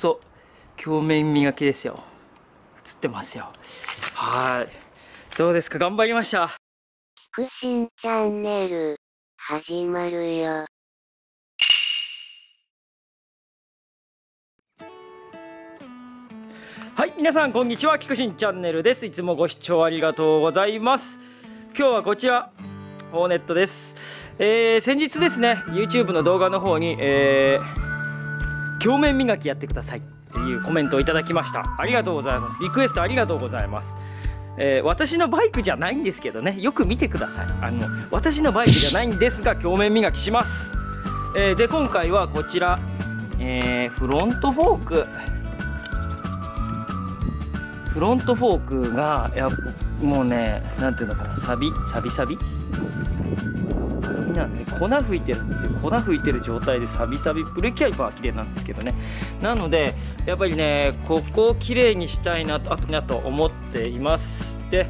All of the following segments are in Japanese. そ鏡面磨きですよ。映ってますよ。はい、どうですか、頑張りました。腹心チャンネル始まるよ。はい、皆さんこんにちは、きくしんチャンネルです。いつもご視聴ありがとうございます。今日はこちらホーネットです。先日ですね、 YouTube の動画の方に、鏡面磨きやってくださいっていうコメントをいただきました。ありがとうございます。リクエストありがとうございます。私のバイクじゃないんですけどね、よく見てください。私のバイクじゃないんですが、鏡面磨きします。で今回はこちら、フロントフォークが、いやもうね、なんていうのかな、サビアルミなんで粉吹いてるんですよ。粉吹いてる状態でサビサビ、ブレーキワイパーは綺麗なんですけどね。なのでやっぱりね、ここを綺麗にしたいなと思っています。で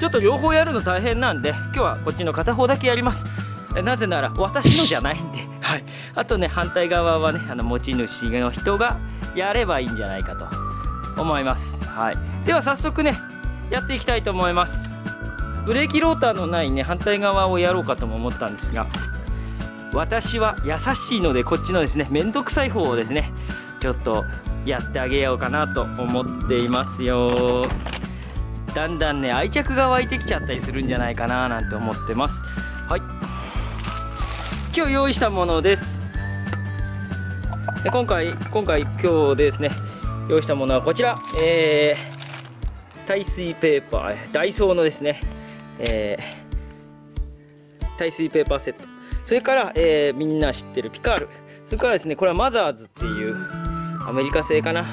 ちょっと両方やるの大変なんで、今日はこっちの片方だけやります。なぜなら私のじゃないんで、はい、あとね、反対側はね、持ち主の人がやればいいんじゃないかと思います。はい、では早速ね、やっていきたいと思います。ブレーキローターのないね、反対側をやろうかとも思ったんですが、私は優しいのでこっちのですね、面倒くさい方をですね、ちょっとやってあげようかなと思っていますよ。だんだんね、愛着が湧いてきちゃったりするんじゃないかななんて思ってます。はい、今日用意したものです。で今日ですね、用意したものはこちら、耐水ペーパー、ダイソーのですね、耐水ペーパーセット、それから、みんな知ってるピカール、それからですね、これはマザーズっていうアメリカ製かな、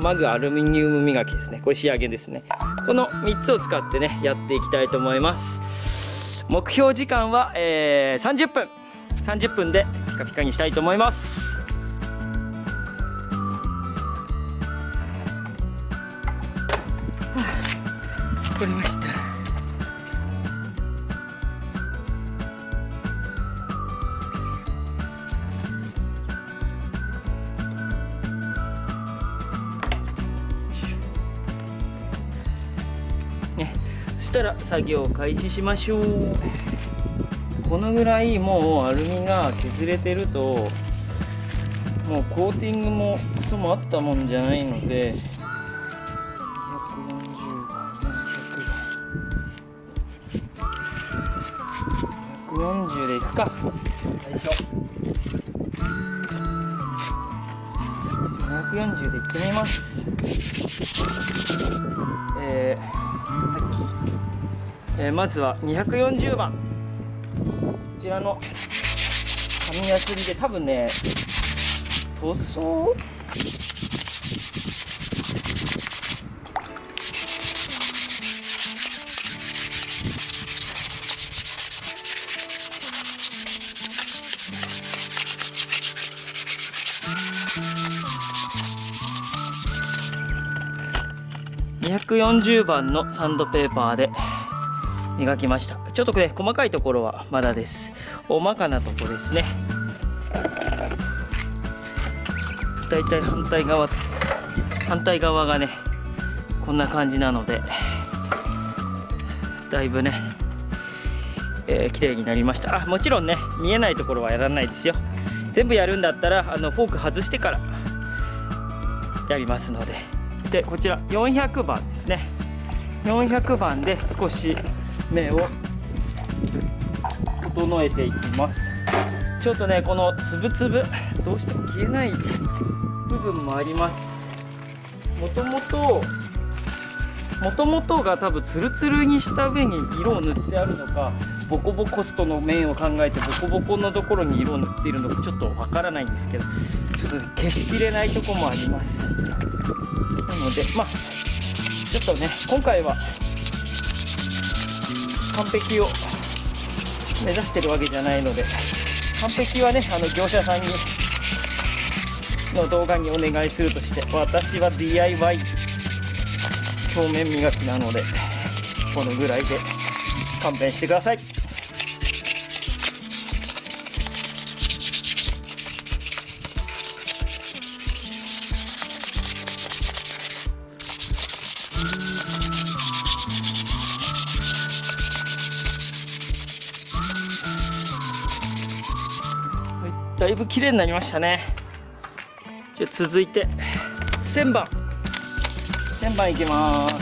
マグアルミニウム磨きですね。これ仕上げですね。この3つを使ってね、やっていきたいと思います。目標時間は、30分でピカピカにしたいと思います。これました。ね、そしたら作業を開始しましょう。このぐらいもうアルミが削れてると、もうコーティングもクソもあったもんじゃないので。40でいくか。最初240でいってみます。まずは240番、こちらの紙やすりで、多分ね、塗装240番のサンドペーパーで磨きました。ちょっとね、細かいところはまだです。おまかなとこですね。だいたい反対側がね、こんな感じなので、だいぶね、綺麗になりました。もちろんね、見えないところはやらないですよ。全部やるんだったら、フォーク外してからやりますので。でこちら400番ですね。400番で少し目を整えていきます。ちょっとね、このつぶつぶどうしても消えない部分もあります。もともとが多分ツルツルにした上に色を塗ってあるのか、ボコボコストの面を考えてボコボコのところに色を塗っているのか、ちょっとわからないんですけど、ちょっと消しきれないとこもあります。なので、まあちょっとね、今回は完璧を目指してるわけじゃないので、完璧はね、業者さんにの動画にお願いするとして、私は DIY 鏡面磨きなので、このぐらいで勘弁してください。はい、だいぶ綺麗になりましたね。じゃ続いて1000番いきます。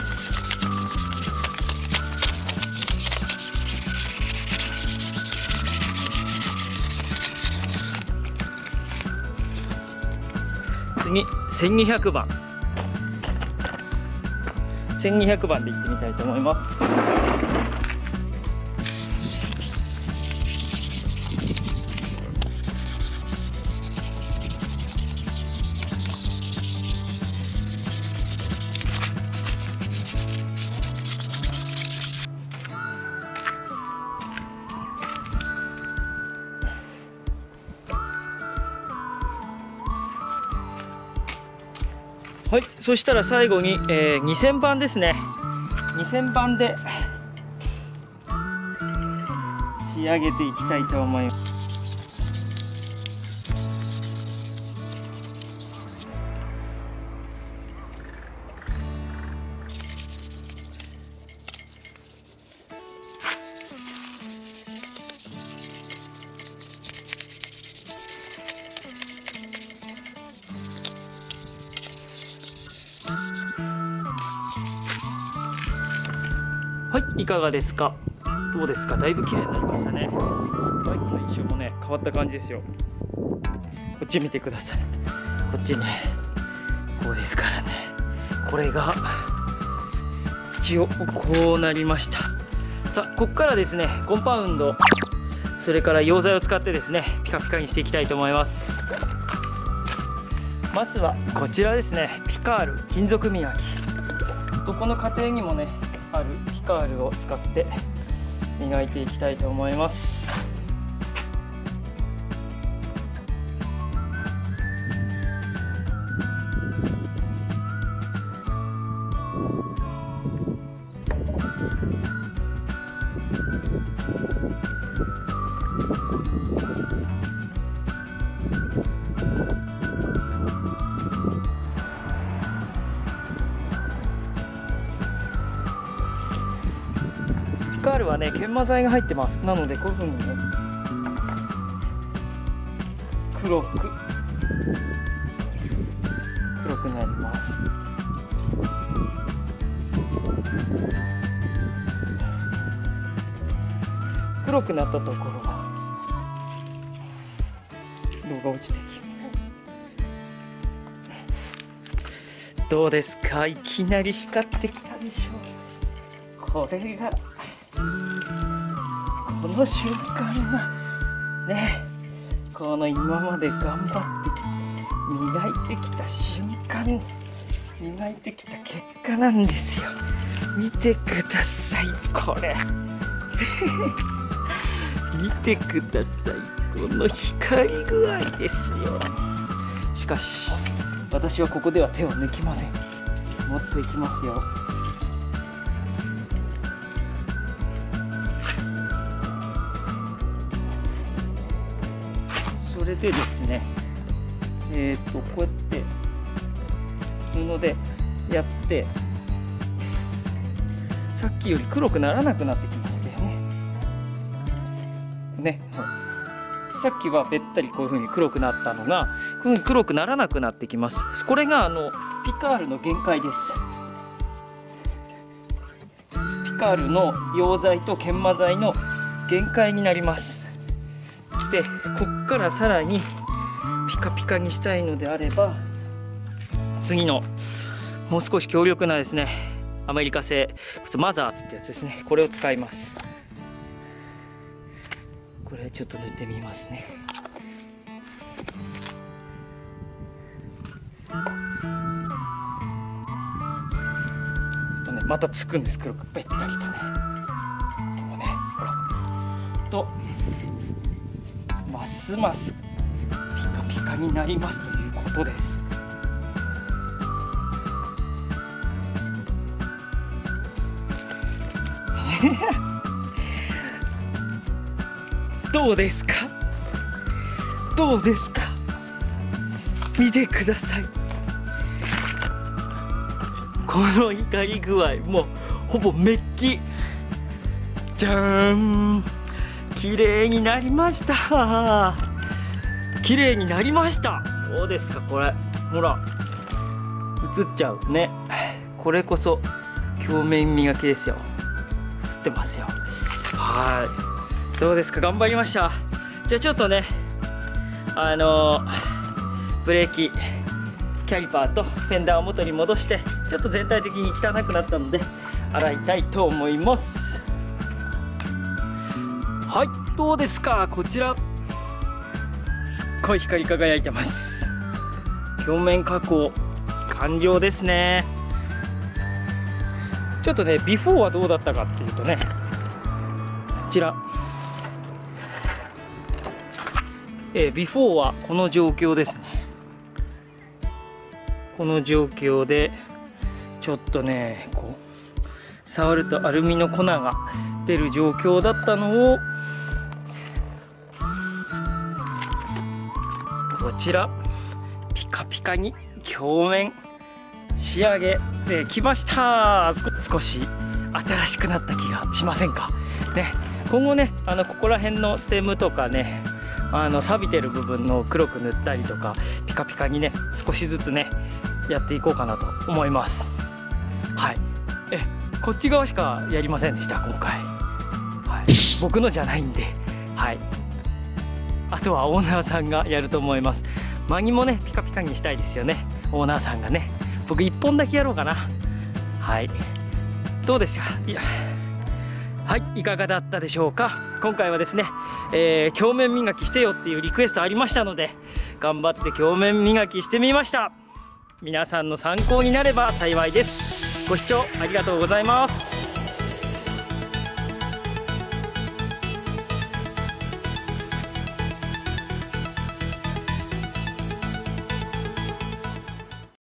次1200番で行ってみたいと思います。はい、そしたら最後に、2000番ですね。2000番で仕上げていきたいと思います。はい、いかがですか？どうですか？だいぶ綺麗になりましたね。バイクの印象もね、変わった感じですよ。こっち見てください。こっちね、こうですからね。これが一応こうなりました。さあ、ここからですね、コンパウンド、それから溶剤を使ってですね、ピカピカにしていきたいと思います。まずはこちらですね、ピカール金属磨き。どこの家庭にもね、あるピカールを使って磨いていきたいと思います。ピカールはね、研磨剤が入ってます。なのでこういうふうにね、黒くなります。黒くなったところは色が落ちてきます。どうですか？いきなり光ってきたでしょう。これがこの瞬間がね、この今まで頑張って磨いてきた瞬間、磨いてきた結果なんですよ。見てください、これ見てください、この光り具合ですよ。しかし私はここでは手を抜きません。もっといきますよ。それでですね、こうやって布でやってさっきより黒くならなくなってきましたよね。さっきはべったりこういうふうに黒くなったのが、こういうふうに黒くならなくなってきます。これがピカールの限界です。ピカールの溶剤と研磨剤の限界になります。でこっからさらにピカピカにしたいのであれば、次のもう少し強力なですね、アメリカ製マザーズってやつですね、これを使います。これちょっと塗ってみますね。ちょっとね、またつくんです、黒くべったりとね。こうね、ほらとますますピカピカになりますということです。どうですか？見てください。この光具合、もうほぼメッキ。じゃーん、綺麗になりました。綺麗になりました。どうですかこれ、ほら映っちゃうね。これこそ鏡面磨きですよ。映ってますよ。はい、どうですか、頑張りました。じゃあちょっとね、ブレーキキャリパーとフェンダーを元に戻して、ちょっと全体的に汚くなったので洗いたいと思います。はい、どうですかこちら、すっごい光り輝いてます。鏡面加工完了ですね。ちょっとね、ビフォーはどうだったかっていうとね、こちら、ビフォーはこの状況ですね。この状況でちょっとね、こう触るとアルミの粉が出る状況だったのを、こちらピカピカに鏡面仕上げてきました。少し新しくなった気がしませんかね。今後ね、ここら辺のステムとかね、錆びてる部分の黒く塗ったりとか、ピカピカにね少しずつねやっていこうかなと思います。はい、こっち側しかやりませんでした今回、はい、僕のじゃないんで、はい、あとはオーナーさんがやると思います。マギもねピカピカにしたいですよね、オーナーさんがね。僕1本だけやろうかな。はい、どうでしたか。いや、はい、いかがだったでしょうか。今回はですね、鏡面磨きしてよっていうリクエストありましたので、頑張って鏡面磨きしてみました。皆さんの参考になれば幸いです。ご視聴ありがとうございます。